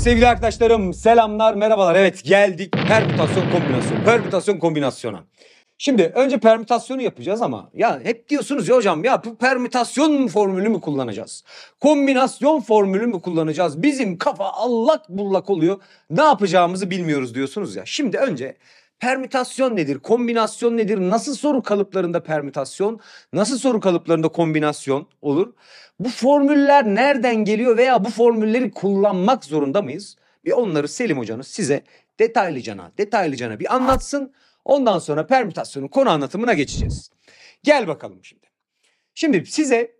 Sevgili arkadaşlarım, selamlar, merhabalar. Evet, geldik permütasyona. Şimdi önce permütasyonu yapacağız ama ya hep diyorsunuz ya hocam ya bu permütasyon formülü mü kullanacağız? Kombinasyon formülü mü kullanacağız? Bizim kafa allak bullak oluyor. Ne yapacağımızı bilmiyoruz diyorsunuz ya. Şimdi önce permütasyon nedir? Kombinasyon nedir? Nasıl soru kalıplarında permütasyon, nasıl soru kalıplarında kombinasyon olur? Bu formüller nereden geliyor veya bu formülleri kullanmak zorunda mıyız? Bir onları Selim hocanız size detaylıcana bir anlatsın. Ondan sonra permütasyonun konu anlatımına geçeceğiz. Gel bakalım şimdi. Şimdi size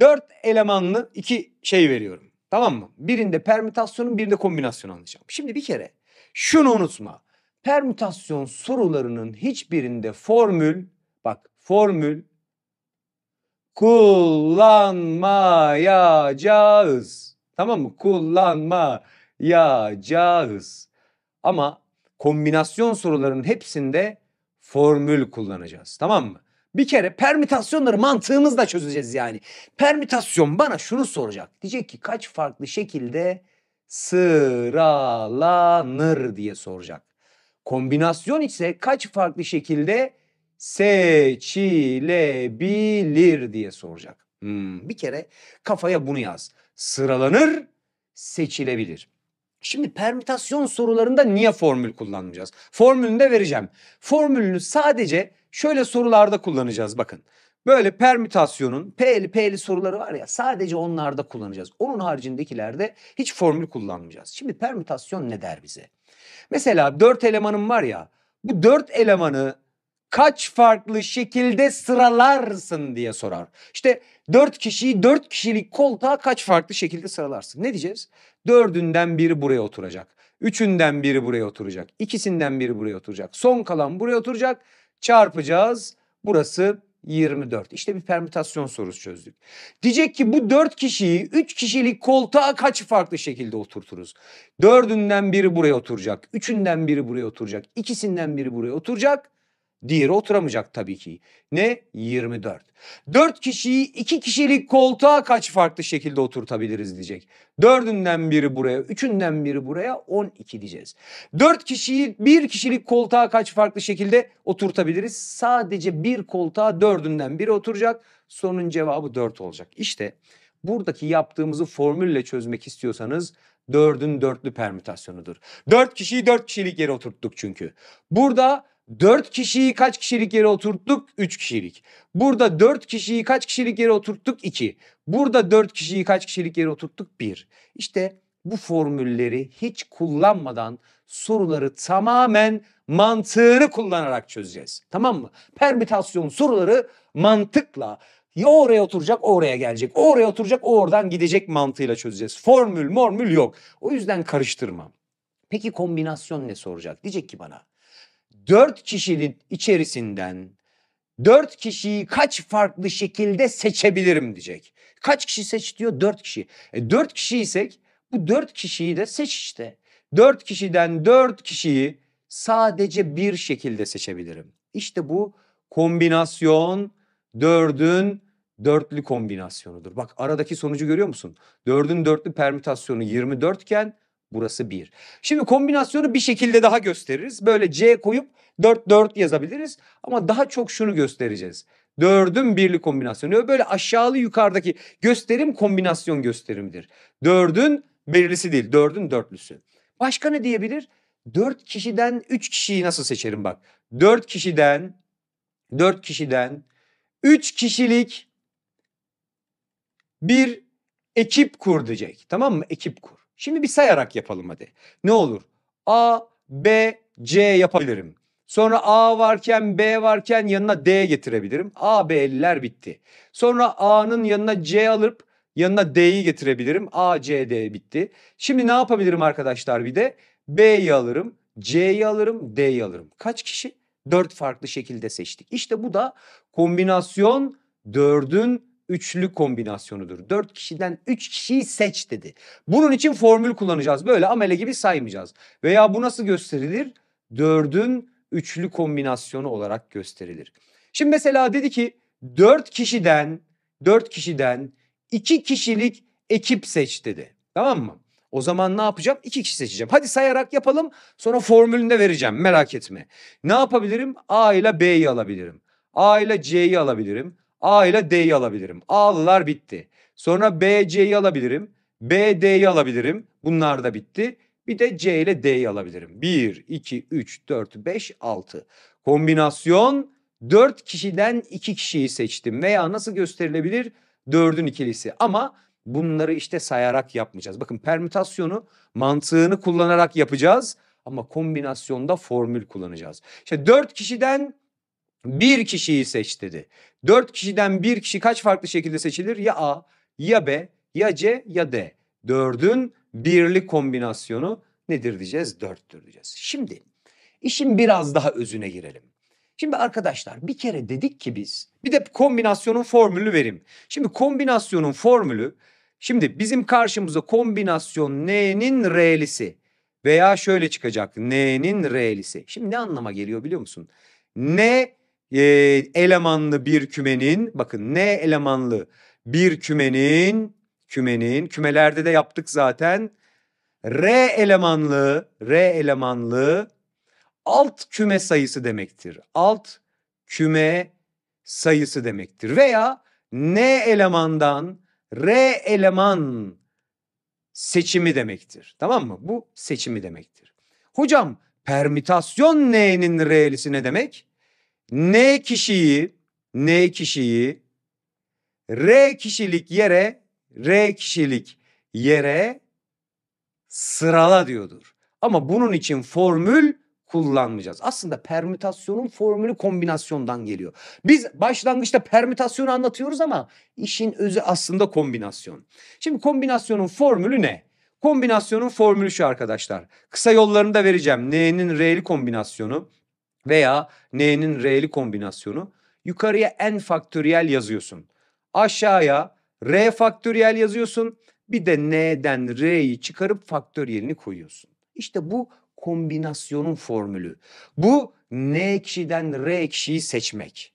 4 elemanlı 2 şey veriyorum. Tamam mı? Birinde permütasyonun, birinde kombinasyonu anlayacağım. Şimdi bir kere şunu unutma. Permütasyon sorularının hiçbirinde formül kullanmayacağız. Tamam mı? Kullanmayacağız. Ama kombinasyon sorularının hepsinde formül kullanacağız. Tamam mı? Bir kere permütasyonları mantığımızla çözeceğiz yani. Permütasyon bana şunu soracak. Diyecek ki kaç farklı şekilde sıralanır diye soracak. Kombinasyon ise kaç farklı şekilde seçilebilir diye soracak. Bir kere kafaya bunu yaz. Sıralanır, seçilebilir. Şimdi permütasyon sorularında niye formül kullanmayacağız? Formülünü de vereceğim. Formülünü sadece şöyle sorularda kullanacağız bakın. Böyle permütasyonun P'li soruları var ya, sadece onlarda kullanacağız. Onun haricindekilerde hiç formül kullanmayacağız. Şimdi permütasyon ne der bize? Mesela 4 elemanım var ya, bu 4 elemanı kaç farklı şekilde sıralarsın diye sorar. İşte 4 kişiyi 4 kişilik koltuğa kaç farklı şekilde sıralarsın? Ne diyeceğiz? 4'ünden biri buraya oturacak. 3'ünden biri buraya oturacak. 2'sinden biri buraya oturacak. Son kalan buraya oturacak. Çarpacağız. Burası 24. İşte bir permütasyon sorusu çözdük. Diyecek ki bu 4 kişiyi 3 kişilik koltuğa kaç farklı şekilde oturturuz? 4'ünden biri buraya oturacak. 3'ünden biri buraya oturacak. 2'sinden biri buraya oturacak. Diğeri oturamayacak tabii ki. Ne? 24. 4 kişiyi 2 kişilik koltuğa kaç farklı şekilde oturtabiliriz diyecek. 4'ünden biri buraya, 3'ünden biri buraya, 12 diyeceğiz. 4 kişiyi 1 kişilik koltuğa kaç farklı şekilde oturtabiliriz? Sadece bir koltuğa 4'ünden biri oturacak. Sorunun cevabı 4 olacak. İşte buradaki yaptığımızı formülle çözmek istiyorsanız 4'ün 4'lü permütasyonudur. 4 kişiyi 4 kişilik yere oturttuk çünkü. Burada 4 kişiyi kaç kişilik yere oturttuk? 3 kişilik. Burada 4 kişiyi kaç kişilik yere oturttuk? 2. Burada 4 kişiyi kaç kişilik yere oturttuk? 1. İşte bu formülleri hiç kullanmadan soruları tamamen mantığını kullanarak çözeceğiz. Tamam mı? Permütasyon soruları mantıkla, ya oraya oturacak, oraya gelecek. Oraya oturacak, oradan gidecek mantığıyla çözeceğiz. Formül yok. O yüzden karıştırmam. Peki kombinasyon ne soracak? Diyecek ki bana 4 kişinin içerisinden 4 kişiyi kaç farklı şekilde seçebilirim diyecek. Kaç kişi seç diyor? 4 kişi. 4 kişiysek bu 4 kişiyi de seç işte. 4 kişiden 4 kişiyi sadece bir şekilde seçebilirim. İşte bu kombinasyon 4'ün 4'lü kombinasyonudur. Bak aradaki sonucu görüyor musun? 4'ün 4'lü permütasyonu 24 iken burası 1. Şimdi kombinasyonu bir şekilde daha gösteririz. Böyle C koyup 4 4 yazabiliriz. Ama daha çok şunu göstereceğiz. 4'ün 1'li kombinasyonu. Böyle aşağılı yukarıdaki gösterim kombinasyon gösterimidir. 4'ün birlisi değil, 4'ün 4'lüsü. Başka ne diyebilir? 4 kişiden 3 kişiyi nasıl seçerim bak. 4 kişiden 3 kişilik bir ekip kur diyecek. Tamam mı? Ekip kur. Şimdi bir sayarak yapalım hadi. Ne olur? A, B, C yapabilirim. Sonra A varken B varken yanına D getirebilirim. A, B'liler bitti. Sonra A'nın yanına C alıp yanına D'yi getirebilirim. A, C, D bitti. Şimdi ne yapabilirim arkadaşlar bir de? B'yi alırım, C'yi alırım, D'yi alırım. Kaç kişi? 4 farklı şekilde seçtik. İşte bu da kombinasyon 4'ün 3'lü kombinasyonudur. 4 kişiden 3 kişiyi seç dedi. Bunun için formül kullanacağız. Böyle amele gibi saymayacağız. Veya bu nasıl gösterilir? 4'ün 3'lü kombinasyonu olarak gösterilir. Şimdi mesela dedi ki 4 kişiden 2 kişilik ekip seç dedi. Tamam mı? O zaman ne yapacağım? 2 kişi seçeceğim. Hadi sayarak yapalım. Sonra formülünü de vereceğim. Merak etme. Ne yapabilirim? A ile B'yi alabilirim. A ile C'yi alabilirim. A ile D'yi alabilirim. A'lılar bitti. Sonra B, C'yi alabilirim. B, D'yi alabilirim. Bunlar da bitti. Bir de C ile D'yi alabilirim. 1, 2, 3, 4, 5, 6. Kombinasyon 4 kişiden 2 kişiyi seçtim. Veya nasıl gösterilebilir? 4'ün ikilisi. Ama bunları işte sayarak yapmayacağız. Bakın permütasyonu mantığını kullanarak yapacağız. Ama kombinasyonda formül kullanacağız. İşte 4 kişiden 1 kişiyi seç dedi. 4 kişiden 1 kişi kaç farklı şekilde seçilir? Ya A, ya B, ya C, ya D. 4'ün birli kombinasyonu nedir diyeceğiz? 4'tür diyeceğiz. Şimdi işin biraz daha özüne girelim. Şimdi arkadaşlar bir kere dedik ki biz bir de kombinasyonun formülü vereyim. Şimdi kombinasyonun formülü, şimdi bizim karşımıza kombinasyon n'nin r'lisi veya şöyle çıkacak n'nin r'lisi. Şimdi ne anlama geliyor biliyor musun? N elemanlı bir kümenin, bakın n elemanlı bir kümenin kümelerde de yaptık zaten. R elemanlı alt küme sayısı demektir. Alt küme sayısı demektir. Veya n elemandan r eleman seçimi demektir. Tamam mı? Bu seçimi demektir. Hocam permütasyon n'nin r'lisi ne demek? N kişiyi r kişilik yere sırala diyordur. Ama bunun için formül kullanmayacağız. Aslında permütasyonun formülü kombinasyondan geliyor. Biz başlangıçta permütasyonu anlatıyoruz ama işin özü aslında kombinasyon. Şimdi kombinasyonun formülü ne? Kombinasyonun formülü şu arkadaşlar. Kısa yollarını da vereceğim. N'nin R'li kombinasyonu veya N'nin R'li kombinasyonu. Yukarıya N faktöriyel yazıyorsun. Aşağıya R faktöriyel yazıyorsun. Bir de N'den R'yi çıkarıp faktöriyelini koyuyorsun. İşte bu kombinasyonun formülü. Bu n kişiden r kişiyi seçmek.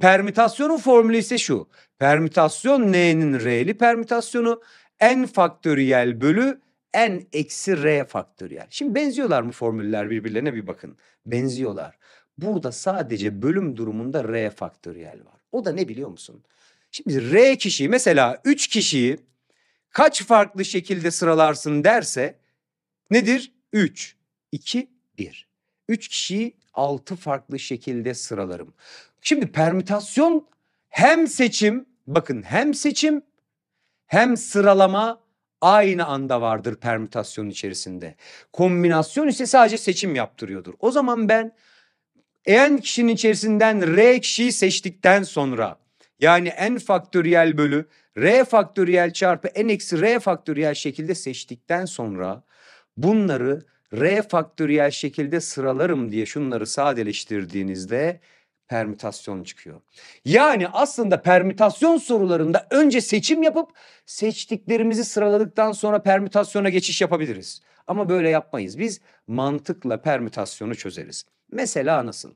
Permütasyonun formülü ise şu. Permütasyon n'nin r'li permütasyonu n faktöriyel bölü n eksi r faktöriyel. Şimdi benziyorlar mı formüller birbirlerine, bir bakın. Benziyorlar. Burada sadece bölüm durumunda r faktöriyel var. O da ne biliyor musun? Şimdi r kişiyi, mesela 3 kişiyi kaç farklı şekilde sıralarsın derse nedir? 3, 2, 1. 3 kişiyi 6 farklı şekilde sıralarım. Şimdi permütasyon hem seçim, bakın hem seçim hem sıralama aynı anda vardır permütasyonun içerisinde. Kombinasyon ise sadece seçim yaptırıyordur. O zaman ben n kişinin içerisinden r kişiyi seçtikten sonra, yani n faktöriyel bölü r faktöriyel çarpı n eksi r faktöriyel şekilde seçtikten sonra bunları r faktöriyel şekilde sıralarım diye şunları sadeleştirdiğinizde permütasyon çıkıyor. Yani aslında permütasyon sorularında önce seçim yapıp seçtiklerimizi sıraladıktan sonra permütasyona geçiş yapabiliriz. Ama böyle yapmayız. Biz mantıkla permütasyonu çözeriz. Mesela nasıl?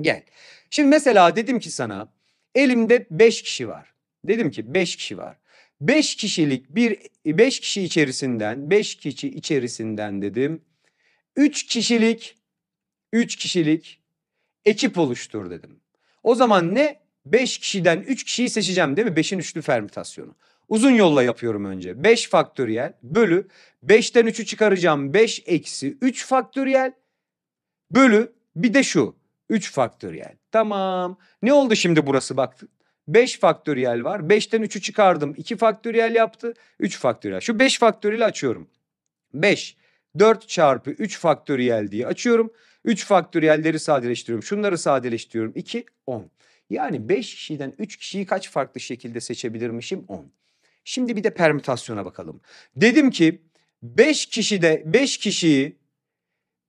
Gel. Şimdi mesela dedim ki sana elimde 5 kişi var. Dedim ki 5 kişi var. 5 kişi içerisinden dedim 3 kişilik ekip oluştur dedim. O zaman ne? 5 kişiden 3 kişiyi seçeceğim değil mi? 5'in üçlü permütasyonu. Uzun yolla yapıyorum önce. 5 faktöriyel bölü 5'ten 3'ü çıkaracağım. 5 eksi 3 faktöriyel bölü bir de şu 3 faktöriyel. Tamam. Ne oldu şimdi burası baktın? 5 faktöriyel var. 5'ten 3'ü çıkardım. 2 faktöriyel yaptı. 3 faktöriyel. Şu 5 faktöriyeli açıyorum. 5, 4 çarpı 3 faktöriyel diye açıyorum. 3 faktöriyelleri sadeleştiriyorum. Şunları sadeleştiriyorum. 2, 10. Yani 5 kişiden 3 kişiyi kaç farklı şekilde seçebilirmişim? 10. Şimdi bir de permütasyona bakalım. Dedim ki 5 kişiyi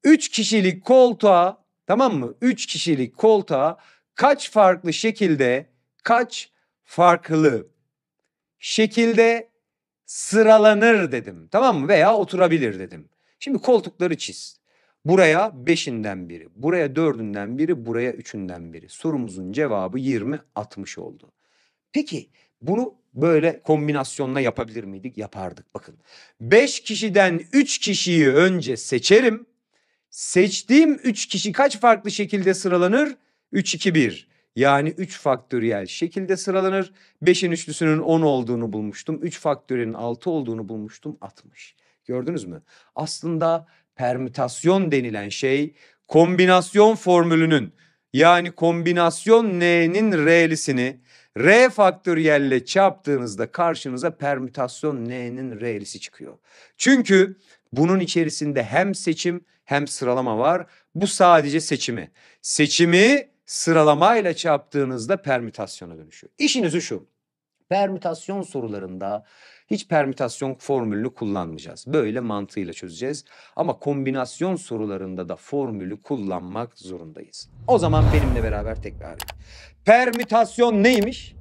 3 kişilik koltuğa, tamam mı? 3 kişilik koltuğa kaç farklı şekilde sıralanır dedim. Tamam mı? Veya oturabilir dedim. Şimdi koltukları çiz. Buraya 5'inden biri, buraya 4'ünden biri, buraya 3'ünden biri. Sorumuzun cevabı 20-60 oldu. Peki bunu böyle kombinasyonla yapabilir miydik? Yapardık. Bakın 5 kişiden 3 kişiyi önce seçerim. Seçtiğim 3 kişi kaç farklı şekilde sıralanır? 3, 2, 1. Yani 3 faktöriyel şekilde sıralanır. 5'in üçlüsünün 10 olduğunu bulmuştum. 3 faktöriyelin 6 olduğunu bulmuştum. 60. Gördünüz mü? Aslında permütasyon denilen şey kombinasyon formülünün, yani kombinasyon n'nin r'lisini r faktöriyelle çarptığınızda karşınıza permütasyon n'nin r'lisi çıkıyor. Çünkü bunun içerisinde hem seçim hem sıralama var. Bu sadece seçimi. Seçimi sıralamayla çarptığınızda permütasyona dönüşüyor. İşin özü şu. Permütasyon sorularında hiç permütasyon formülünü kullanmayacağız. Böyle mantığıyla çözeceğiz. Ama kombinasyon sorularında da formülü kullanmak zorundayız. O zaman benimle beraber tekrar edin. Permütasyon neymiş?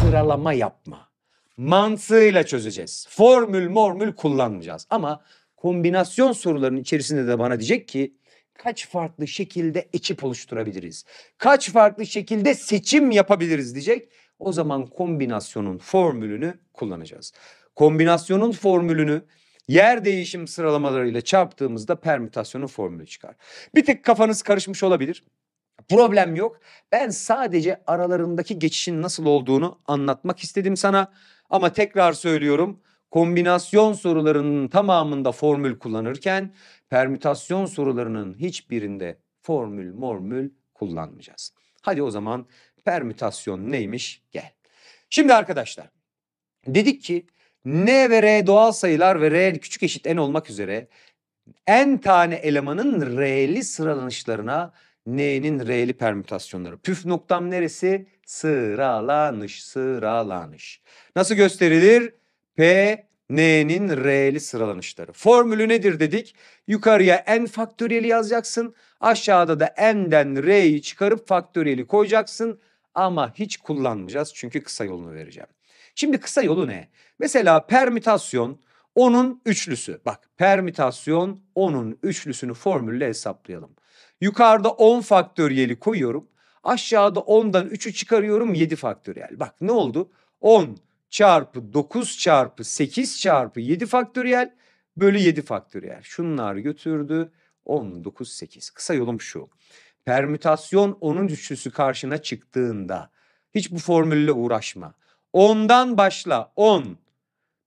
Sıralama yapma. Mantığıyla çözeceğiz. Formül kullanmayacağız. Ama kombinasyon sorularının içerisinde de bana diyecek ki kaç farklı şekilde ekip oluşturabiliriz? Kaç farklı şekilde seçim yapabiliriz diyecek. O zaman kombinasyonun formülünü kullanacağız. Kombinasyonun formülünü yer değişim sıralamalarıyla çarptığımızda permütasyonun formülü çıkar. Bir tek kafanız karışmış olabilir. Problem yok. Ben sadece aralarındaki geçişin nasıl olduğunu anlatmak istedim sana. Ama tekrar söylüyorum. Kombinasyon sorularının tamamında formül kullanırken permütasyon sorularının hiçbirinde formül kullanmayacağız. Hadi o zaman permütasyon neymiş? Gel. Şimdi arkadaşlar dedik ki n ve r doğal sayılar ve r küçük eşit n olmak üzere n tane elemanın r'li sıralanışlarına n'nin r'li permütasyonları. Püf noktam neresi? Sıralanış. Nasıl gösterilir? P, n'nin r'li sıralanışları. Formülü nedir dedik? Yukarıya n faktöriyeli yazacaksın. Aşağıda da n'den r'yi çıkarıp faktöriyeli koyacaksın. Ama hiç kullanmayacağız çünkü kısa yolunu vereceğim. Şimdi kısa yolu ne? Mesela permütasyon 10'un üçlüsü. Bak permütasyon 10'un üçlüsünü formülle hesaplayalım. Yukarıda 10 faktöriyeli koyuyorum. Aşağıda 10'dan 3'ü çıkarıyorum, 7 faktöriyel. Bak ne oldu? 10 çarpı 9 çarpı 8 çarpı 7 faktöriyel bölü 7 faktöriyel. Şunlar götürdü. 10, 9, 8. Kısa yolum şu. Permütasyon 10'un üçlüsü karşına çıktığında hiç bu formülle uğraşma. 10'dan başla. 10.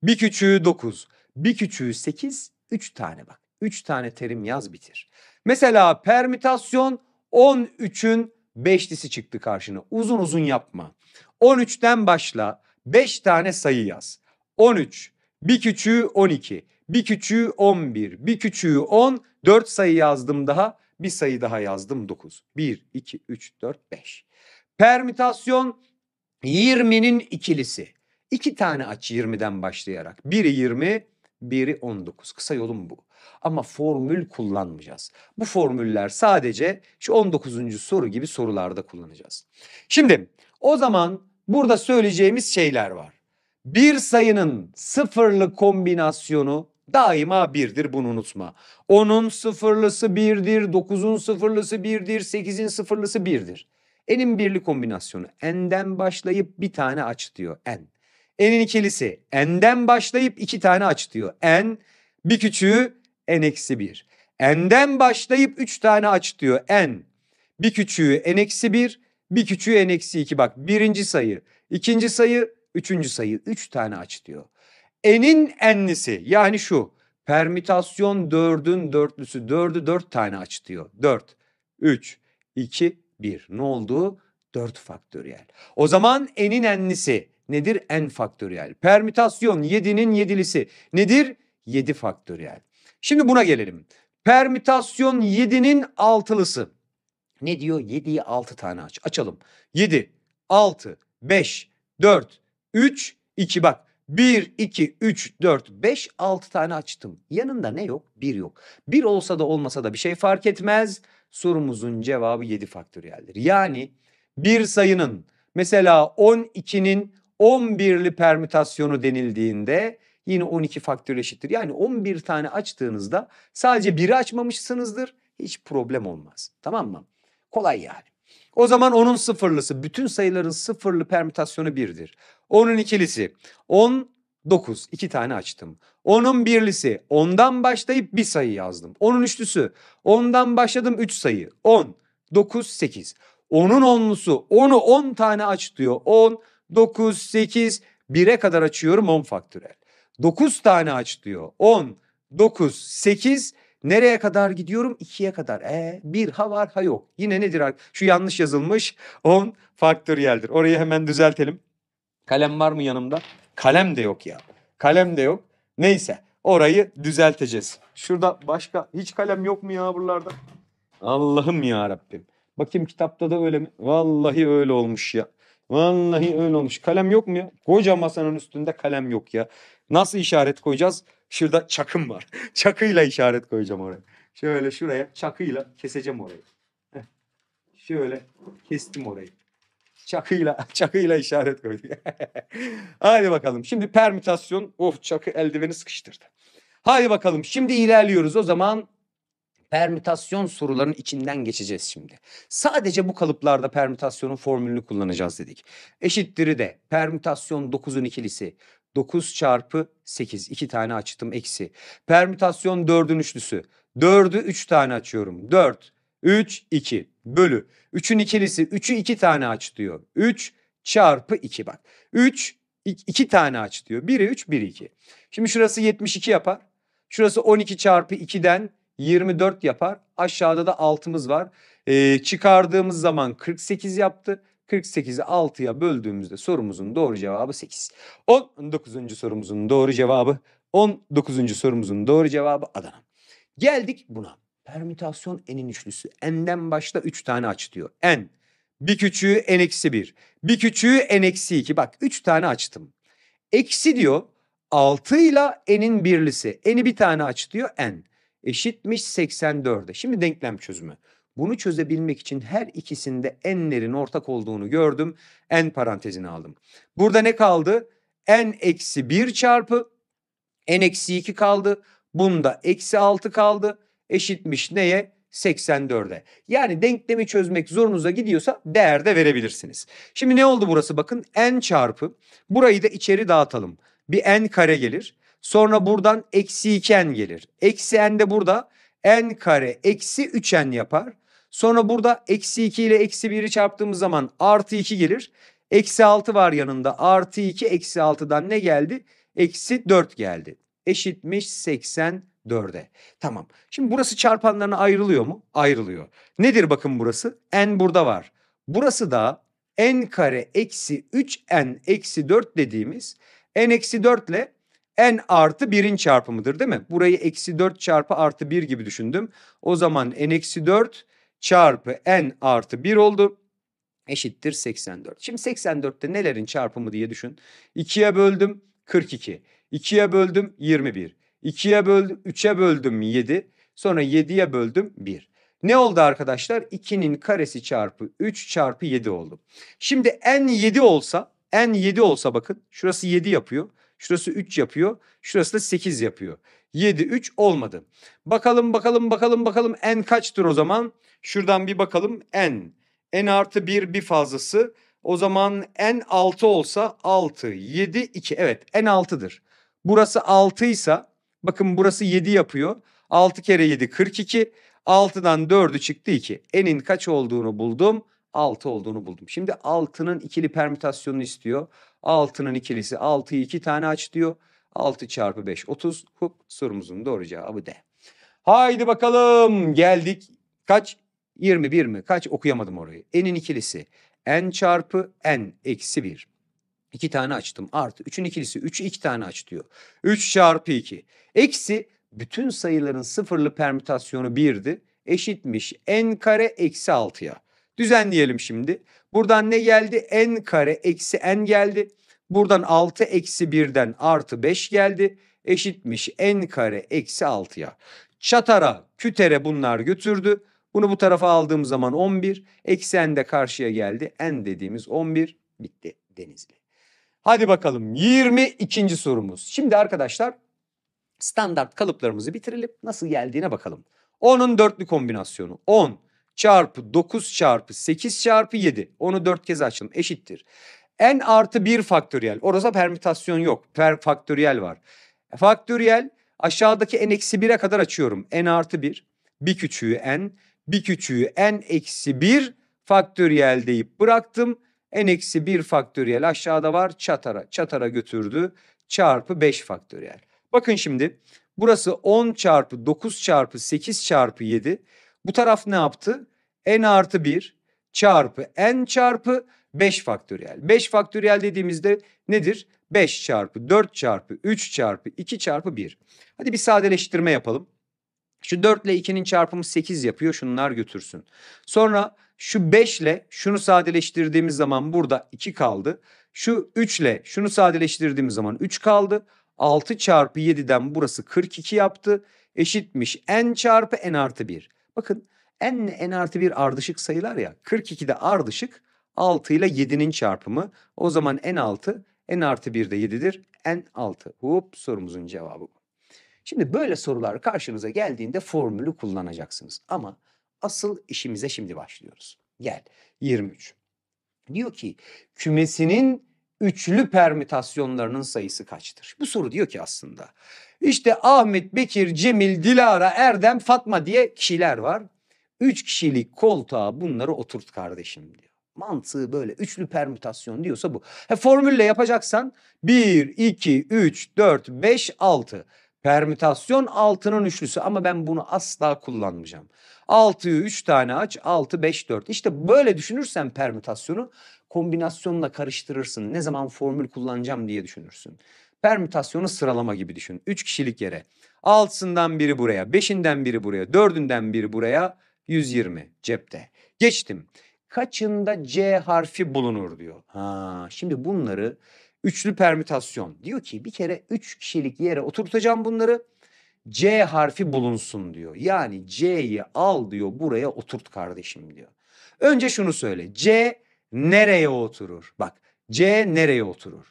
Bir küçüğü 9. Bir küçüğü 8. 3 tane bak. 3 tane terim yaz bitir. Mesela permütasyon 13'ün 5'lisi çıktı karşına. Uzun uzun yapma. 13'ten başla. 5 tane sayı yaz. 13, bir küçüğü 12, bir küçüğü 11, bir küçüğü 10, 4 sayı yazdım daha, bir sayı daha yazdım 9. 1, 2, 3, 4, 5. Permütasyon 20'nin ikilisi. 2 tane aç 20'den başlayarak. Biri 20, biri 19. Kısa yolum bu. Ama formül kullanmayacağız. Bu formüller sadece şu 19. soru gibi sorularda kullanacağız. Şimdi o zaman burada söyleyeceğimiz şeyler var. Bir sayının sıfırlı kombinasyonu daima birdir, bunu unutma. 10'un sıfırlısı birdir, 9'un sıfırlısı birdir, 8'in sıfırlısı birdir. N'in birli kombinasyonu n'den başlayıp bir tane aç diyor n. N'in ikilisi n'den başlayıp iki tane aç diyor n. Bir küçüğü n-1. N'den başlayıp 3 tane aç diyor n. Bir küçüğü n-1. Bir küçüğü n-2, bak birinci sayı, ikinci sayı, üçüncü sayı, 3 tane aç diyor. N'in n'lisi, yani şu permütasyon 4'ün dörtlüsü, 4'ü 4 tane aç diyor. 4, 3, 2, 1, ne oldu? 4 faktöriyel. O zaman n'in n'lisi nedir? N faktöriyel. Permütasyon 7'nin 7'lisi nedir? 7 faktöriyel. Şimdi buna gelelim. Permütasyon 7'nin 6'lısı. Ne diyor? 7'yi 6 tane aç. Açalım. 7, 6, 5, 4, 3, 2. Bak 1, 2, 3, 4, 5, 6 tane açtım. Yanında ne yok? 1 yok. 1 olsa da olmasa da bir şey fark etmez. Sorumuzun cevabı 7 faktöriyeldir. Yani bir sayının mesela 12'nin 11'li permütasyonu denildiğinde yine 12 faktöriyel eşittir. Yani 11 tane açtığınızda sadece 1'i açmamışsınızdır. Hiç problem olmaz. Tamam mı? Kolay yani. O zaman 10'un sıfırlısı, bütün sayıların sıfırlı permütasyonu 1'dir. 10'un ikilisi 10, 9, 2 tane açtım. 10'un birlisi 10'dan başlayıp bir sayı yazdım. 10'un üçlüsü 10'dan başladım 3 sayı. 10, 9, 8. 10'un onlusu 10'u 10 tane aç diyor. 10, 9, 8, 1'e kadar açıyorum 10 faktörel. 9 tane aç diyor. 10, 9, 8. Nereye kadar gidiyorum? 2'ye kadar. Bir ha var ha yok. Yine nedir? Şu yanlış yazılmış 10 faktöriyeldir. Orayı hemen düzeltelim. Kalem var mı yanımda? Kalem de yok ya. Kalem de yok. Neyse orayı düzelteceğiz. Şurada başka hiç kalem yok mu ya buralarda? Allah'ım ya Rabbim. Bakayım kitapta da öyle mi? Vallahi öyle olmuş ya. Vallahi öyle olmuş. Kalem yok mu ya? Koca masanın üstünde kalem yok ya. Nasıl işaret koyacağız? Şurada çakım var. Çakıyla işaret koyacağım oraya. Şöyle şuraya çakıyla keseceğim orayı. Şöyle kestim orayı. Çakıyla işaret koyduk. Hadi bakalım. Şimdi permütasyon. Çakı eldiveni sıkıştırdı. Hadi bakalım. Şimdi ilerliyoruz. O zaman permütasyon sorularının içinden geçeceğiz şimdi. Sadece bu kalıplarda permütasyonun formülünü kullanacağız dedik. Eşittir de permütasyon 9'un ikilisi 9 çarpı 8. 2 tane açtım eksi. Permütasyon 4'ün üçlüsü. 4'ü 3 tane açıyorum. 4, 3, 2 bölü. 3'ün ikilisi 3'ü 2 tane aç diyor. 3 çarpı 2 bak. 3, 2 tane aç diyor. 1'i 3, 1'i 2. Şimdi şurası 72 yapar. Şurası 12 çarpı 2'den 24 yapar. Aşağıda da 6'mız var. Çıkardığımız zaman 48 yaptı. 48'i 6'ya böldüğümüzde sorumuzun doğru cevabı 8. 19. sorumuzun doğru cevabı 19. sorumuzun doğru cevabı Adana. Geldik buna. Permütasyon n'in üçlüsü. N'den başla 3 tane aç diyor. N. Bir küçüğü n-1. Bir küçüğü n-2. Bak 3 tane açtım. Eksi diyor. 6 ile n'in birlisi. N'i bir tane aç diyor. N. Eşitmiş 84'e. Şimdi denklem çözümü. Bunu çözebilmek için her ikisinde n'lerin ortak olduğunu gördüm. N parantezini aldım. Burada ne kaldı? n-1 çarpı n-2 kaldı. Bunda eksi 6 kaldı. Eşitmiş neye? 84'e. Yani denklemi çözmek zorunuza gidiyorsa değer de verebilirsiniz. Şimdi ne oldu burası? Bakın n çarpı. Burayı da içeri dağıtalım. Bir n kare gelir. Sonra buradan eksi 2n gelir. Eksi n de burada n kare eksi 3n yapar. Sonra burada eksi 2 ile eksi 1'i çarptığımız zaman artı 2 gelir. Eksi 6 var yanında. Artı 2 eksi 6'dan ne geldi? Eksi 4 geldi. Eşitmiş 84'e. Tamam. Şimdi burası çarpanlarına ayrılıyor mu? Ayrılıyor. Nedir bakın burası? N burada var. Burası da n kare eksi 3n eksi 4 dediğimiz n eksi 4 ile n artı 1'in çarpımıdır değil mi? Burayı eksi 4 çarpı artı 1 gibi düşündüm. O zaman n eksi 4 çarpı n artı 1 oldu. Eşittir 84. Şimdi 84'te nelerin çarpımı diye düşün. 2'ye böldüm 42. 2'ye böldüm 21. 2'ye böldüm 3'e böldüm 7. Sonra 7'ye böldüm 1. Ne oldu arkadaşlar? 2'nin karesi çarpı 3 çarpı 7 oldu. Şimdi n 7 olsa bakın. Şurası 7 yapıyor. Şurası 3 yapıyor. Şurası da 8 yapıyor. 7, 3 olmadı. Bakalım n kaçtır o zaman? Şuradan bir bakalım. N artı 1 bir fazlası. O zaman n 6 olsa 6, 7, 2. Evet n 6'dır. Burası 6 ise bakın burası 7 yapıyor. 6 kere 7 42. 6'dan 4'ü çıktı 2. N'in kaç olduğunu buldum. 6 olduğunu buldum. Şimdi 6'nın ikili permütasyonunu istiyor. 6'nın ikilisi 6'yı 2 tane aç diyor. 6 çarpı 5 30. Sorumuzun doğru cevabı D. Haydi bakalım geldik. Kaç? 21 mi? Kaç? Okuyamadım orayı. N'in ikilisi n çarpı n eksi 1. 2 tane açtım artı 3'ün ikilisi 3'ü 2 tane aç diyor. 3 çarpı 2 eksi bütün sayıların sıfırlı permütasyonu 1'di. Eşitmiş n kare eksi 6'ya. Düzenleyelim şimdi. Buradan ne geldi? N kare eksi n geldi. Buradan 6 eksi 1'den artı 5 geldi. Eşitmiş n kare eksi 6'ya. Çatara kütere bunlar götürdü. Bunu bu tarafa aldığım zaman 11. Eksi n de karşıya geldi. N dediğimiz 11 bitti Denizli. Hadi bakalım 22. sorumuz. Şimdi arkadaşlar standart kalıplarımızı bitirelim. Nasıl geldiğine bakalım. 10'un dörtlü kombinasyonu 10 çarpı 9 çarpı 8 çarpı 7. Onu 4 kez açtım, eşittir. N artı 1 faktöriyel. Orada permütasyon yok. Faktöriyel var. Faktöriyel aşağıdaki n eksi 1'e kadar açıyorum. N artı 1. Bir küçüğü n. Bir küçüğü n eksi 1 faktöriyel deyip bıraktım. N eksi 1 faktöriyel aşağıda var. Çatara. Çatara götürdü. Çarpı 5 faktöriyel. Bakın şimdi. Burası 10 çarpı 9 çarpı 8 çarpı 7. Bu taraf ne yaptı? N artı 1 çarpı n çarpı 5 faktöriyel. 5 faktöriyel dediğimizde nedir? 5 çarpı 4 çarpı 3 çarpı 2 çarpı 1. Hadi bir sadeleştirme yapalım. Şu 4 ile 2'nin çarpımı 8 yapıyor. Şunlar götürsün. Sonra şu 5 ile şunu sadeleştirdiğimiz zaman burada 2 kaldı. Şu 3 ile şunu sadeleştirdiğimiz zaman 3 kaldı. 6 çarpı 7'den burası 42 yaptı. Eşitmiş n çarpı n artı 1. Bakın n ile n artı 1 ardışık sayılar ya. 42'de ardışık 6 ile 7'nin çarpımı. O zaman n 6, n artı 1 de 7'dir. N 6. Hop, sorumuzun cevabı bu. Şimdi böyle sorular karşınıza geldiğinde formülü kullanacaksınız. Ama asıl işimize şimdi başlıyoruz. Gel 23. Diyor ki kümesinin üçlü permütasyonlarının sayısı kaçtır? Bu soru diyor ki aslında işte Ahmet, Bekir, Cemil, Dilara, Erdem, Fatma diye kişiler var. 3 kişilik koltuğa bunları oturt kardeşim diyor. Mantığı böyle, üçlü permütasyon diyorsa bu. Formülle yapacaksan 1, 2, 3, 4, 5, 6. Permütasyon 6'nın üçlüsü ama ben bunu asla kullanmayacağım. 6'yı 3 tane aç, 6, 5, 4. İşte böyle düşünürsen permütasyonu kombinasyonla karıştırırsın. Ne zaman formül kullanacağım diye düşünürsün. Permütasyonu sıralama gibi düşün. 3 kişilik yere 6'sından biri buraya, 5'inden biri buraya, 4'ünden biri buraya, 120 cepte. Geçtim. Kaçında C harfi bulunur diyor. Şimdi bunları üçlü permütasyon. Diyor ki bir kere 3 kişilik yere oturtacağım bunları. C harfi bulunsun diyor. Yani C'yi al diyor, buraya oturt kardeşim diyor. Önce şunu söyle. C nereye oturur? Bak, C nereye oturur?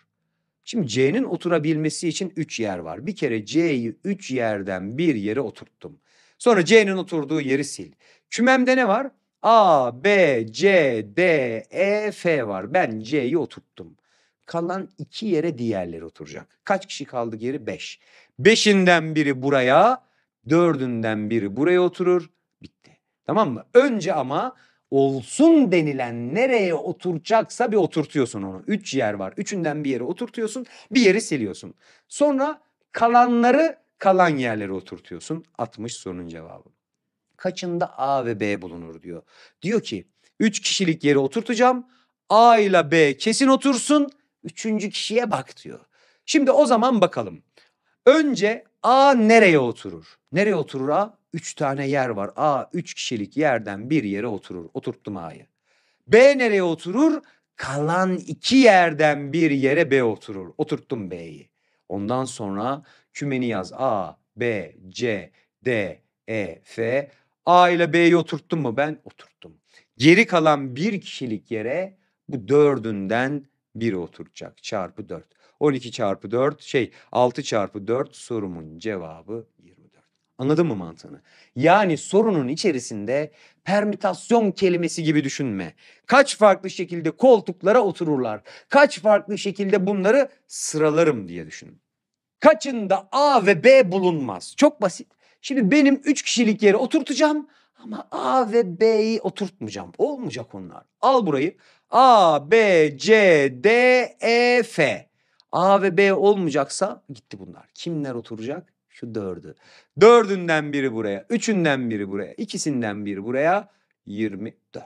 Şimdi C'nin oturabilmesi için 3 yer var. Bir kere C'yi 3 yerden bir yere oturttum. Sonra C'nin oturduğu yeri sil. Kümemde ne var? A, B, C, D, E, F var. Ben C'yi oturttum. Kalan 2 yere diğerleri oturacak. Kaç kişi kaldı geri? 5. 5'inden biri buraya, 4'ünden biri buraya oturur. Bitti. Tamam mı? Önce ama olsun denilen nereye oturacaksa bir oturtuyorsun onu. 3 yer var. 3'ünden bir yere oturtuyorsun. Bir yeri siliyorsun. Sonra kalanları kalan yerlere oturtuyorsun. 60 sorunun cevabı. Kaçında A ve B bulunur diyor. Diyor ki 3 kişilik yere oturtacağım. A ile B kesin otursun. 3. kişiye bak diyor. Şimdi o zaman bakalım. Önce A nereye oturur? Nereye oturur A? 3 tane yer var. A 3 kişilik yerden bir yere oturur. Oturttum A'yı. B nereye oturur? Kalan 2 yerden bir yere B oturur. Oturttum B'yi. Ondan sonra kümeni yaz. A, B, C, D, E, F. A ile B'yi oturttum mu? Ben oturttum. Geri kalan 1 kişilik yere bu 4'ünden biri oturacak. Çarpı 4. 12 çarpı 4 6 çarpı 4, sorumun cevabı 24. Anladın mı mantığını? Yani sorunun içerisinde permütasyon kelimesi gibi düşünme. Kaç farklı şekilde koltuklara otururlar? Kaç farklı şekilde bunları sıralarım diye düşün. Kaçında A ve B bulunmaz? Çok basit. Şimdi benim 3 kişilik yere oturtacağım ama A ve B'yi oturtmayacağım. Olmayacak onlar. Al burayı. A, B, C, D, E, F. A ve B olmayacaksa gitti bunlar. Kimler oturacak? Şu 4'ü. 4'ünden biri buraya, 3'ünden biri buraya, ikisinden biri buraya, 24.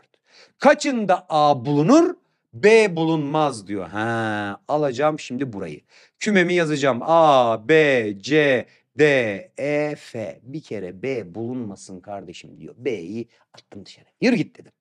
Kaçında A bulunur? B bulunmaz diyor. Alacağım şimdi burayı. Kümemi yazacağım. A, B, C, D, E, F. Bir kere B bulunmasın kardeşim diyor. B'yi attım dışarı. Yürü git dedim.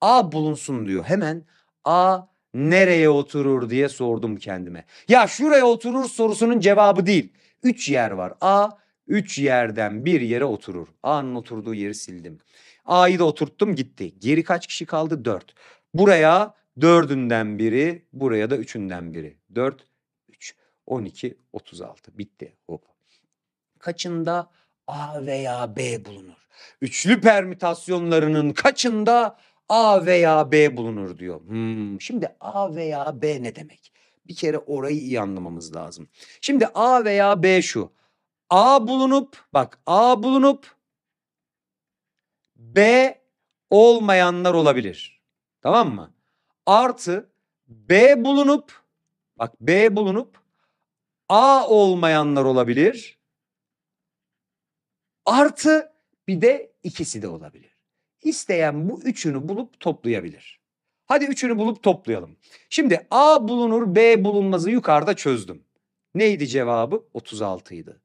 A bulunsun diyor. Hemen A nereye oturur diye sordum kendime. Ya şuraya oturur sorusunun cevabı değil. 3 yer var. A 3 yerden bir yere oturur. A'nın oturduğu yeri sildim. A'yı da oturttum, gitti. Geri kaç kişi kaldı? 4. Buraya 4'ünden biri, buraya da 3'ünden biri. 4, 3, 12, 36. Bitti. Hop. Kaçında A veya B bulunur. Üçlü permütasyonlarının kaçında A veya B bulunur diyor. Şimdi A veya B ne demek? Bir kere orayı iyi anlamamız lazım. Şimdi A veya B şu. A bulunup, bak A bulunup B olmayanlar olabilir. Tamam mı? Artı B bulunup, bak B bulunup A olmayanlar olabilir. Artı bir de ikisi de olabilir. İsteyen bu üçünü bulup toplayabilir. Hadi üçünü bulup toplayalım. Şimdi A bulunur, B bulunmazı yukarıda çözdüm. Neydi cevabı? 36'ydı.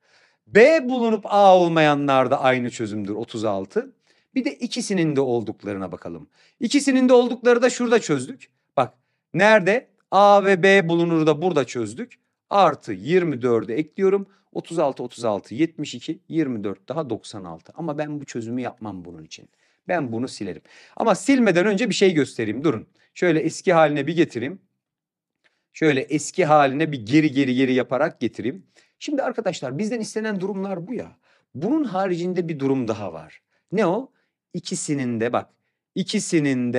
B bulunup A olmayanlar da aynı çözümdür, 36. Bir de ikisinin de olduklarına bakalım. İkisinin de oldukları da şurada çözdük. Bak nerede? A ve B bulunur da burada çözdük. Artı 24'e ekliyorum. 36, 36, 72, 24 daha 96. Ama ben bu çözümü yapmam bunun için. Ben bunu silerim. Ama silmeden önce bir şey göstereyim. Durun. Şöyle eski haline bir getireyim. Şöyle eski haline bir geri yaparak getireyim. Şimdi arkadaşlar bizden istenen durumlar bu ya. Bunun haricinde bir durum daha var. Ne o? İkisinin de, bak. İkisinin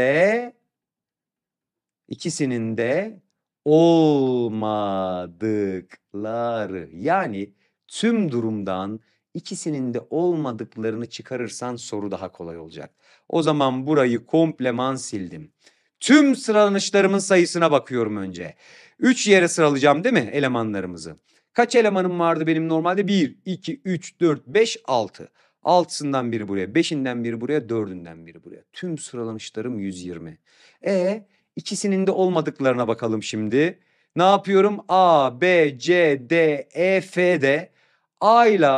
de olmadıkları. Yani tüm durumdan ikisinin de olmadıklarını çıkarırsan soru daha kolay olacak. O zaman burayı kompleman sildim. Tüm sıralanışlarımın sayısına bakıyorum önce. 3 yere sıralayacağım değil mi elemanlarımızı? Kaç elemanım vardı benim normalde? 1, 2, 3, 4, 5, 6. 6'sından biri buraya, 5'inden biri buraya, 4'ünden biri buraya. Tüm sıralanışlarım 120. İkisinin de olmadıklarına bakalım şimdi. Ne yapıyorum? A, B, C, D, E, F'de A ile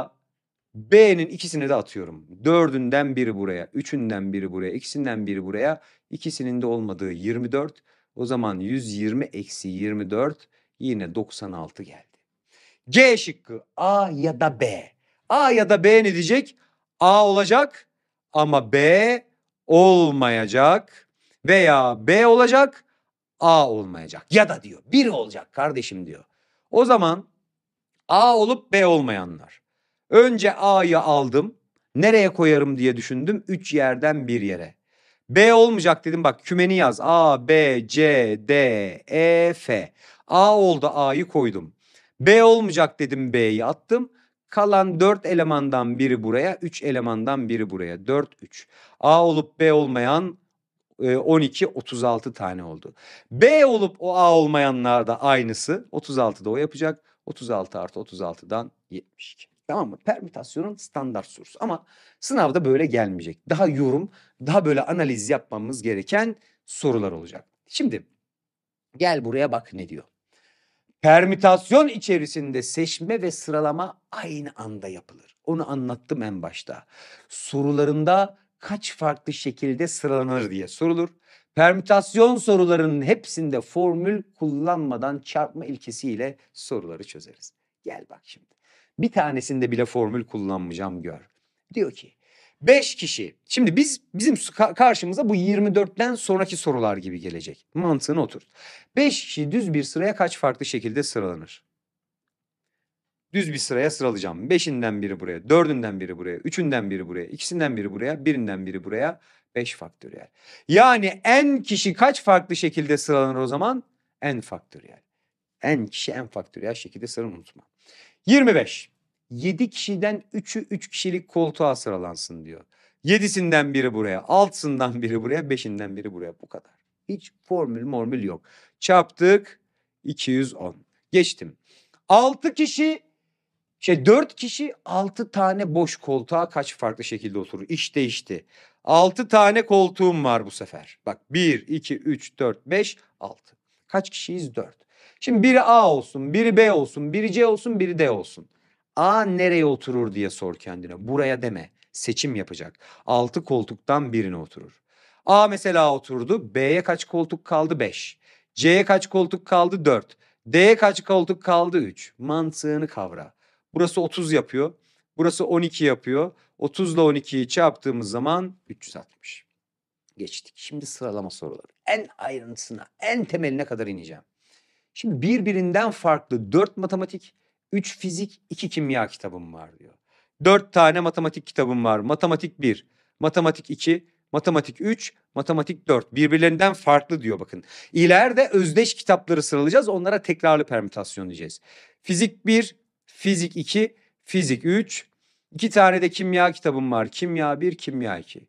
B'nin ikisini de atıyorum. 4'ünden biri buraya, 3'ünden biri buraya, ikisinden biri buraya. İkisinin de olmadığı 24. O zaman 120 eksi 24 yine 96 geldi. C şıkkı A ya da B. A ya da B ne diyecek? A olacak ama B olmayacak veya B olacak A olmayacak. Ya da diyor biri olacak kardeşim diyor. O zaman A olup B olmayanlar. Önce A'yı aldım. Nereye koyarım diye düşündüm. 3 yerden bir yere. B olmayacak dedim, bak kümeni yaz. A, B, C, D, E, F. A oldu, A'yı koydum. B olmayacak dedim, B'yi attım. Kalan 4 elemandan biri buraya, 3 elemandan biri buraya. 4, 3. A olup B olmayan 12, 36 tane oldu. B olup o A olmayanlar da aynısı. 36 da o yapacak. 36 artı 36'dan 72. Tamam mı? Permütasyonun standart sorusu. Ama sınavda böyle gelmeyecek. Daha yorum, daha böyle analiz yapmamız gereken sorular olacak. Şimdi gel buraya bak ne diyor. Permütasyon içerisinde seçme ve sıralama aynı anda yapılır. Onu anlattım en başta. Sorularında kaç farklı şekilde sıralanır diye sorulur. Permütasyon sorularının hepsinde formül kullanmadan çarpma ilkesiyle soruları çözeriz. Gel bak şimdi. Bir tanesinde bile formül kullanmayacağım, gör. Diyor ki 5 kişi. Şimdi bizim karşımıza bu 24'ten sonraki sorular gibi gelecek. Mantığını oturt. 5 kişi düz bir sıraya kaç farklı şekilde sıralanır? Düz bir sıraya sıralayacağım. 5'inden biri buraya, 4'ünden biri buraya, 3'ünden biri buraya, 2'sinden biri buraya, 1'inden biri buraya. 5 faktöriyel. Yani n kişi kaç farklı şekilde sıralanır o zaman? N faktöriyel. N kişi n faktöriyel şekilde sıralanır, unutma. 25. 7 kişiden 3'ü 3 kişilik koltuğa sıralansın diyor. 7'sinden biri buraya, 6'sından biri buraya, 5'inden biri buraya. Bu kadar. Hiç formül yok. Çarptık 210. Geçtim. 4 kişi 6 tane boş koltuğa kaç farklı şekilde oturur? İş değişti. 6 tane koltuğum var bu sefer. Bak 1, 2, 3, 4, 5, 6. Kaç kişiyiz? 4. Şimdi biri A olsun, biri B olsun, biri C olsun, biri D olsun. A nereye oturur diye sor kendine. Buraya deme. Seçim yapacak. 6 koltuktan birine oturur. A mesela oturdu. B'ye kaç koltuk kaldı? 5. C'ye kaç koltuk kaldı? 4. D'ye kaç koltuk kaldı? 3. Mantığını kavra. Burası 30 yapıyor. Burası 12 yapıyor. 30 ile 12'yi çarptığımız zaman 360. Geçtik. Şimdi sıralama soruları. En ayrıntısına, en temeline kadar ineceğim. Şimdi birbirinden farklı 4 matematik, 3 fizik, 2 kimya kitabım var diyor. 4 tane matematik kitabım var. Matematik 1, matematik 2, matematik 3, matematik 4. Birbirlerinden farklı diyor bakın. İleride özdeş kitapları sıralayacağız. Onlara tekrarlı permütasyon diyeceğiz. Fizik 1, fizik 2, fizik 3. 2 tane de kimya kitabım var. Kimya 1, kimya 2.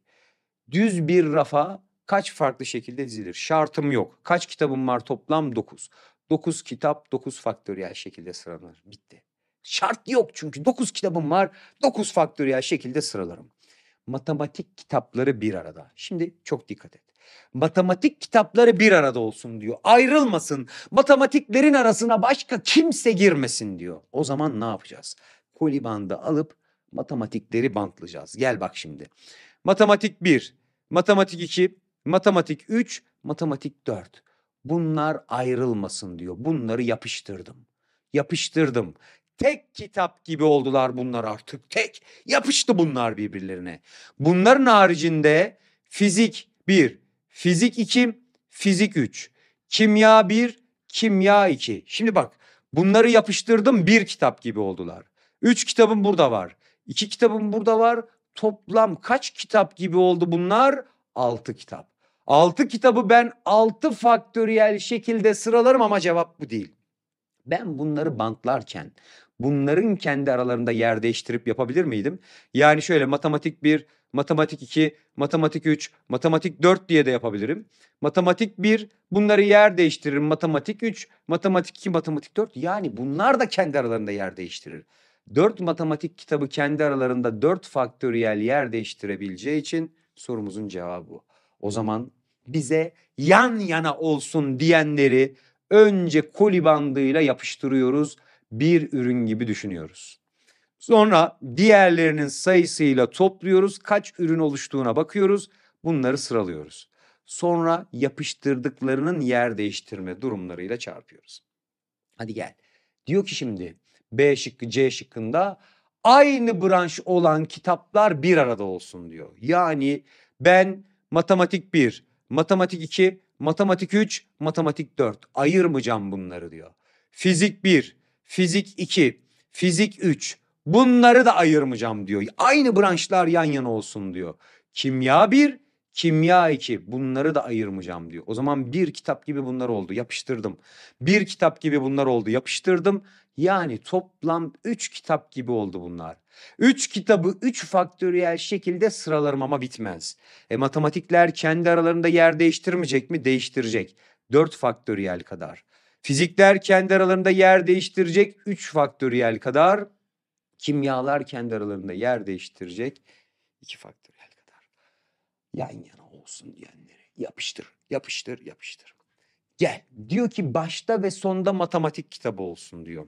Düz bir rafa kaç farklı şekilde dizilir? Şartım yok. Kaç kitabım var? Toplam 9. 9 kitap 9 faktöriyel şekilde sıralanır. Bitti. Şart yok çünkü 9 kitabım var. 9 faktöriyel şekilde sıralarım. Matematik kitapları bir arada. Şimdi çok dikkat et. Matematik kitapları bir arada olsun diyor. Ayrılmasın. Matematiklerin arasına başka kimse girmesin diyor. O zaman ne yapacağız? Kolibandı alıp matematikleri bantlayacağız. Gel bak şimdi. Matematik 1, matematik 2, matematik 3, matematik 4. Bunlar ayrılmasın diyor. Bunları yapıştırdım. Yapıştırdım. Tek kitap gibi oldular bunlar artık. Tek yapıştı bunlar birbirlerine. Bunların haricinde fizik 1, fizik 2, fizik 3, kimya 1, kimya 2. Şimdi bak bunları yapıştırdım bir kitap gibi oldular. 3 kitabım burada var. 2 kitabım burada var. Toplam kaç kitap gibi oldu bunlar? 6 kitap. 6 kitabı ben 6 faktöriyel şekilde sıralarım ama cevap bu değil. Ben bunları bantlarken bunların kendi aralarında yer değiştirip yapabilir miydim? Yani şöyle matematik 1, matematik 2, matematik 3, matematik 4 diye de yapabilirim. Matematik 1 bunları yer değiştirir. Matematik 3, matematik 2, matematik 4 yani bunlar da kendi aralarında yer değiştirir. 4 matematik kitabı kendi aralarında 4 faktöriyel yer değiştirebileceği için sorumuzun cevabı bu. O zaman bize yan yana olsun diyenleri önce koli bandıyla yapıştırıyoruz. Bir ürün gibi düşünüyoruz. Sonra diğerlerinin sayısıyla topluyoruz. Kaç ürün oluştuğuna bakıyoruz. Bunları sıralıyoruz. Sonra yapıştırdıklarının yer değiştirme durumlarıyla çarpıyoruz. Hadi gel. Diyor ki şimdi B şıkkı C şıkkında aynı branş olan kitaplar bir arada olsun diyor. Yani ben matematik 1, matematik 2, matematik 3, matematik 4 ayırmayacağım bunları diyor. Fizik 1, fizik 2, fizik 3 bunları da ayırmayacağım diyor. Aynı branşlar yan yana olsun diyor. Kimya 1, kimya 2 bunları da ayırmayacağım diyor. O zaman bir kitap gibi bunlar oldu yapıştırdım. Bir kitap gibi bunlar oldu yapıştırdım. Yani toplam 3 kitap gibi oldu bunlar. 3 kitabı 3 faktöriyel şekilde sıralarım ama bitmez. Matematikler kendi aralarında yer değiştirmeyecek mi? Değiştirecek. 4 faktöriyel kadar. Fizikler kendi aralarında yer değiştirecek. 3 faktöriyel kadar. Kimyalar kendi aralarında yer değiştirecek. 2 faktöriyel kadar. Yan yana olsun diyenleri yapıştır, yapıştır, yapıştır. Gel diyor ki başta ve sonda matematik kitabı olsun diyor.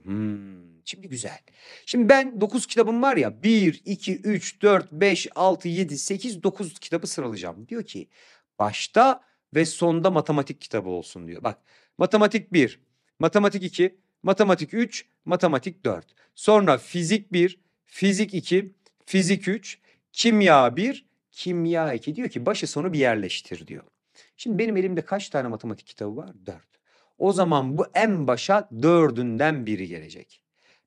Şimdi güzel. Şimdi ben 9 kitabım var ya 1, 2, 3, 4, 5, 6, 7, 8, 9 kitabı sıralayacağım. Diyor ki başta ve sonda matematik kitabı olsun diyor. Bak matematik 1, matematik 2, matematik 3, matematik 4. Sonra fizik 1, fizik 2, fizik 3, kimya 1, kimya 2 diyor ki başı sonu bir yerleştir diyor. Şimdi benim elimde kaç tane matematik kitabı var? 4. O zaman bu en başa 4'ünden biri gelecek.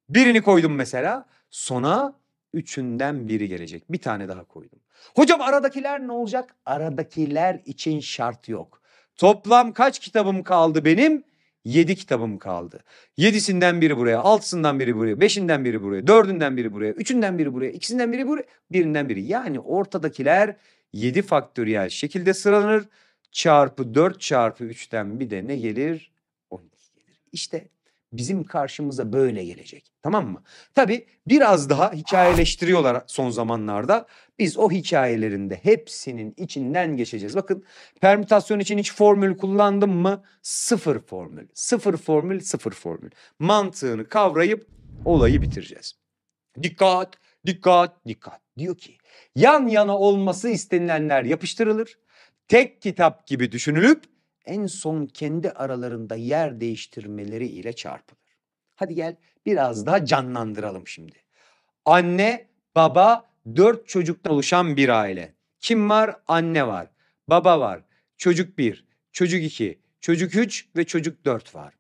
Birini koydum mesela sona 3'ünden biri gelecek. Bir tane daha koydum. Hocam aradakiler ne olacak? Aradakiler için şart yok. Toplam kaç kitabım kaldı benim? 7 kitabım kaldı. 7'sinden biri buraya, 6'sından biri buraya, 5'inden biri buraya, 4'ünden biri buraya, 3'ünden biri buraya, 2'sinden biri buraya, 1'inden biri. Yani ortadakiler 7 faktöriyel şekilde sıralanır. Çarpı 4 çarpı 3'ten bir de ne gelir? 12 gelir. İşte bizim karşımıza böyle gelecek. Tamam mı? Tabii biraz daha hikayeleştiriyorlar son zamanlarda. Biz o hikayelerinde hepsinin içinden geçeceğiz. Bakın permütasyon için hiç formül kullandım mı? 0 formül. 0 formül, 0 formül. Mantığını kavrayıp olayı bitireceğiz. Dikkat, dikkat, dikkat. Diyor ki yan yana olması istenilenler yapıştırılır. Tek kitap gibi düşünülüp en son kendi aralarında yer değiştirmeleri ile çarpılır. Hadi gel biraz daha canlandıralım şimdi. Anne, baba, 4 çocuktan oluşan bir aile. Kim var? Anne var, baba var, çocuk 1, çocuk 2, çocuk 3 ve çocuk 4 var.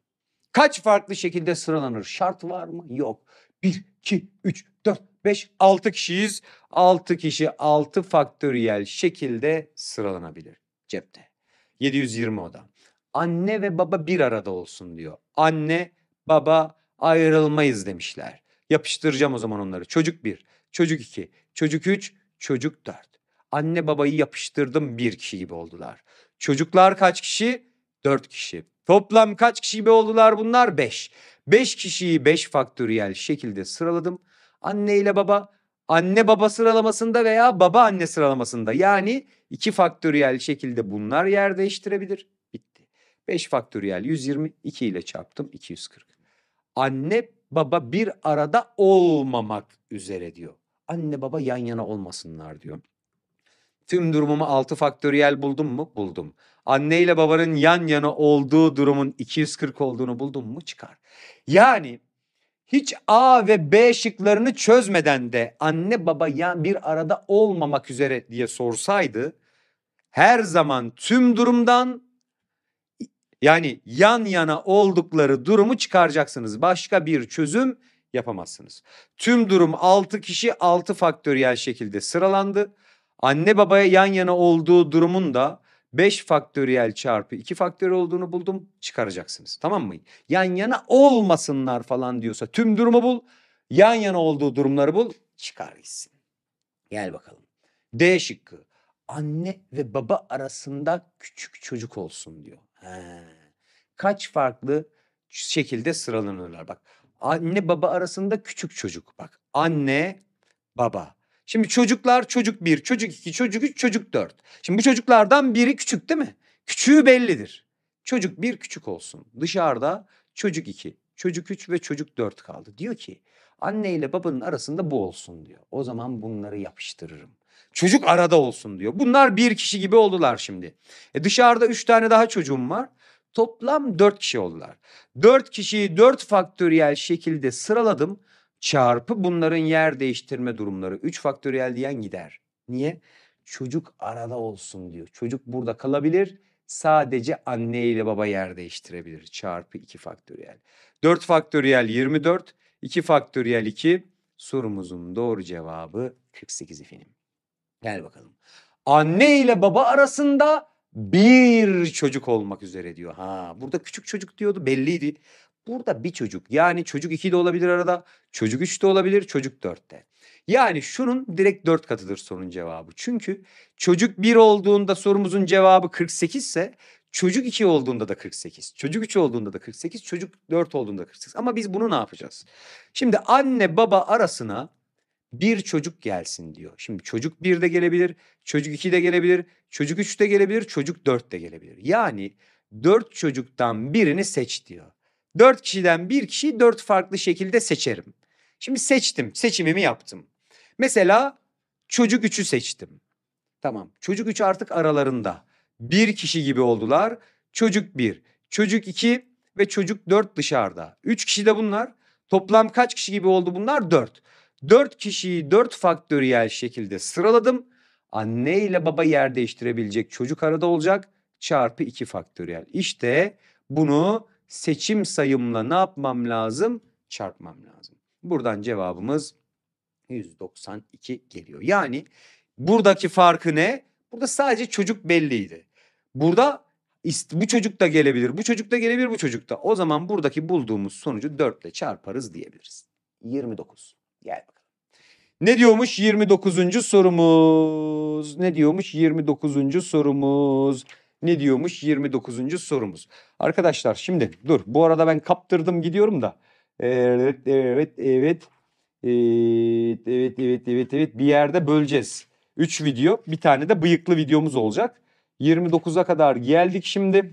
Kaç farklı şekilde sıralanır? Şart var mı? Yok. 1, 2, 3, 4, 4, 5, 6 kişiyiz. 6 kişi 6 faktöriyel şekilde sıralanabilir cepte. 720 oda. Anne ve baba bir arada olsun diyor. Anne, baba ayrılmayız demişler. Yapıştıracağım o zaman onları. Çocuk 1, çocuk 2, çocuk 3, çocuk 4. Anne babayı yapıştırdım, bir kişi gibi oldular. Çocuklar kaç kişi? 4 kişi. Toplam kaç kişi gibi oldular bunlar? 5. 5 kişiyi 5 faktöriyel şekilde sıraladım. Anne ile baba, anne baba sıralamasında veya baba anne sıralamasında. Yani 2 faktöriyel şekilde bunlar yer değiştirebilir. Bitti. 5 faktöriyel 120, 2 ile çarptım 240. Anne baba bir arada olmamak üzere diyor. Anne baba yan yana olmasınlar diyor. Tüm durumumu 6 faktöriyel buldum mu? Buldum. Anne ile babanın yan yana olduğu durumun 240 olduğunu buldum mu? Çıkar. Yani hiç A ve B şıklarını çözmeden de anne baba bir arada olmamak üzere diye sorsaydı, her zaman tüm durumdan, yani yan yana oldukları durumu çıkaracaksınız. Başka bir çözüm yapamazsınız. Tüm durum 6 kişi 6 faktöriyel şekilde sıralandı. Anne babaya yan yana olduğu durumun da 5 faktöriyel çarpı 2 faktöriyel olduğunu buldum, çıkaracaksınız, tamam mı? Yan yana olmasınlar falan diyorsa tüm durumu bul, yan yana olduğu durumları bul, çıkar gitsin. Gel bakalım. D şıkkı, anne ve baba arasında küçük çocuk olsun diyor. He. Kaç farklı şekilde sıralanırlar bak. Anne baba arasında küçük çocuk bak. Anne baba. Şimdi çocuklar çocuk 1, çocuk 2, çocuk 3, çocuk 4. Şimdi bu çocuklardan biri küçük değil mi? Küçüğü bellidir. Çocuk 1 küçük olsun. Dışarıda çocuk 2, çocuk 3 ve çocuk 4 kaldı. Diyor ki anne ile babanın arasında bu olsun diyor. O zaman bunları yapıştırırım. Çocuk arada olsun diyor. Bunlar bir kişi gibi oldular şimdi. Dışarıda 3 tane daha çocuğum var. Toplam 4 kişi oldular. 4 kişiyi 4 faktöriyel şekilde sıraladım. Çarpı bunların yer değiştirme durumları. 3 faktöriyel diyen gider. Niye? Çocuk arada olsun diyor. Çocuk burada kalabilir. Sadece anne ile baba yer değiştirebilir. Çarpı 2 faktöriyel. 4 faktöriyel 24. 2 faktöriyel 2. Sorumuzun doğru cevabı 48 efendim. Gel bakalım. Anne ile baba arasında bir çocuk olmak üzere diyor. Ha, burada küçük çocuk diyordu, belliydi. Burada bir çocuk, yani çocuk 2 de olabilir arada, çocuk 3 de olabilir, çocuk 4 de. Yani şunun direkt 4 katıdır sorunun cevabı. Çünkü çocuk 1 olduğunda sorumuzun cevabı 48 ise çocuk 2 olduğunda da 48, çocuk 3 olduğunda da 48, çocuk 4 olduğunda da 48. Ama biz bunu ne yapacağız? Şimdi anne baba arasına bir çocuk gelsin diyor. Şimdi çocuk 1 de gelebilir, çocuk 2 de gelebilir, çocuk 3 de gelebilir, çocuk 4 de gelebilir. Yani 4 çocuktan birini seç diyor. 4 kişiden bir kişiyi 4 farklı şekilde seçerim. Şimdi seçtim, seçimimi yaptım. Mesela çocuk 3'ü seçtim. Tamam, çocuk 3 artık aralarında. Bir kişi gibi oldular. Çocuk 1, çocuk 2 ve çocuk 4 dışarıda. 3 kişi de bunlar. Toplam kaç kişi gibi oldu bunlar? 4. 4 kişiyi 4 faktöriyel şekilde sıraladım. Anne ile baba yer değiştirebilecek, çocuk arada olacak. Çarpı 2 faktöriyel. İşte bunu seçim sayımla ne yapmam lazım? Çarpmam lazım. Buradan cevabımız 192 geliyor. Yani buradaki farkı ne? Burada sadece çocuk belliydi. Burada bu çocuk da gelebilir, bu çocuk da gelebilir, bu çocuk da. O zaman buradaki bulduğumuz sonucu 4 ile çarparız diyebiliriz. 29. Gel bakalım. Ne diyormuş 29. sorumuz? Ne diyormuş 29. sorumuz? Ne diyormuş 29. sorumuz? Arkadaşlar şimdi dur, bu arada ben kaptırdım gidiyorum da. Evet, bir yerde böleceğiz. 3 video, bir tane de bıyıklı videomuz olacak. 29'a kadar geldik şimdi.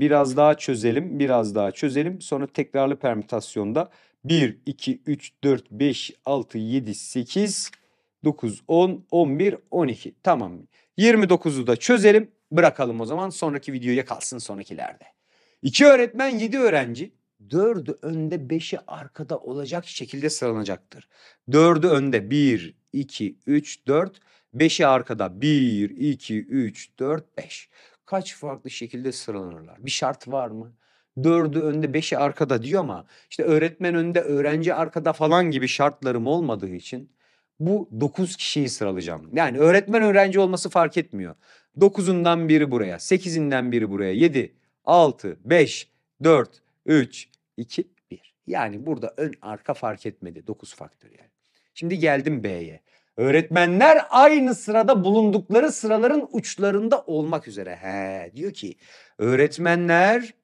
Biraz daha çözelim. Sonra tekrarlı permütasyonda 1, 2, 3, 4, 5, 6, 7, 8... 9, 10, 11, 12. Tamam. 29'u da çözelim. Bırakalım o zaman. Sonraki videoya kalsın, sonrakilerde. 2 öğretmen 7 öğrenci. 4'ü önde 5'i arkada olacak şekilde sıralanacaktır. 4'ü önde 1, 2, 3, 4. 5'i arkada 1, 2, 3, 4, 5. Kaç farklı şekilde sıralanırlar? Bir şart var mı? 4'ü önde 5'i arkada diyor ama işte öğretmen önde öğrenci arkada falan gibi şartlarım olmadığı için bu 9 kişiyi sıralayacağım. Yani öğretmen öğrenci olması fark etmiyor. 9'undan biri buraya, 8'inden biri buraya, 7, 6, 5, 4, 3, 2, 1. Yani burada ön arka fark etmedi, 9 faktör yani. Şimdi geldim B'ye. Öğretmenler aynı sırada bulundukları sıraların uçlarında olmak üzere. He, diyor ki öğretmenler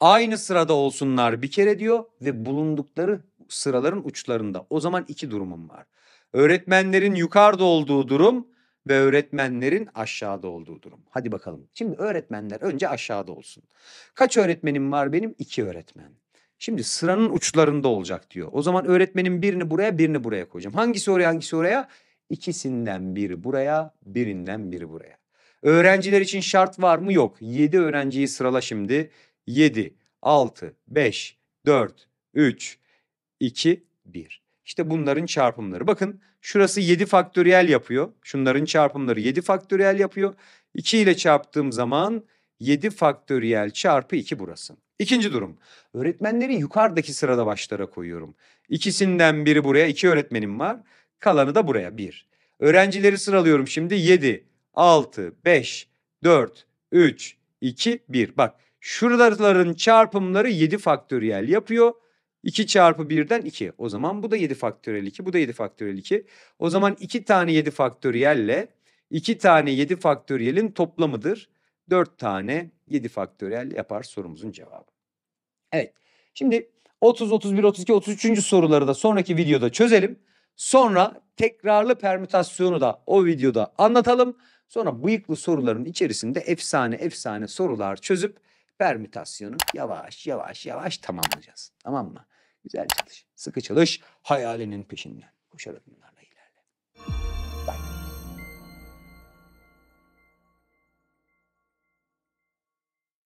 aynı sırada olsunlar bir kere diyor ve bulundukları sıraların uçlarında. O zaman iki durumum var. Öğretmenlerin yukarıda olduğu durum ve öğretmenlerin aşağıda olduğu durum. Hadi bakalım. Şimdi öğretmenler önce aşağıda olsun. Kaç öğretmenim var benim? 2 öğretmen. Şimdi sıranın uçlarında olacak diyor. O zaman öğretmenin birini buraya, birini buraya koyacağım. Hangisi oraya, hangisi oraya? İkisinden biri buraya, birinden biri buraya. Öğrenciler için şart var mı? Yok. 7 öğrenciyi sırala şimdi. 7, 6, 5, 4, 3, 2, 1. İşte bunların çarpımları. Bakın şurası 7 faktöriyel yapıyor. Şunların çarpımları 7 faktöriyel yapıyor. 2 ile çarptığım zaman 7 faktöriyel çarpı 2 burası. İkinci durum. Öğretmenleri yukarıdaki sırada başlara koyuyorum. İkisinden biri buraya, 2 öğretmenim var. Kalanı da buraya, 1. Öğrencileri sıralıyorum şimdi. 7, 6, 5, 4, 3, 2, 1. Bak şuraların çarpımları 7 faktöriyel yapıyor. 2 çarpı 1'den 2. O zaman bu da 7 faktöriyel 2, bu da 7 faktöriyel 2. O zaman 2 tane 7 faktöriyelle 2 tane 7 faktöriyelin toplamıdır. 4 tane 7 faktöriyel yapar sorumuzun cevabı. Evet. Şimdi 30, 31, 32, 33. soruları da sonraki videoda çözelim. Sonra tekrarlı permütasyonu da o videoda anlatalım. Sonra bıyıklı soruların içerisinde efsane sorular çözüp permütasyonu yavaş yavaş tamamlayacağız. Tamam mı? Güzel çalış, sıkı çalış, hayalinin peşinden koşarak bunlarla ilerle.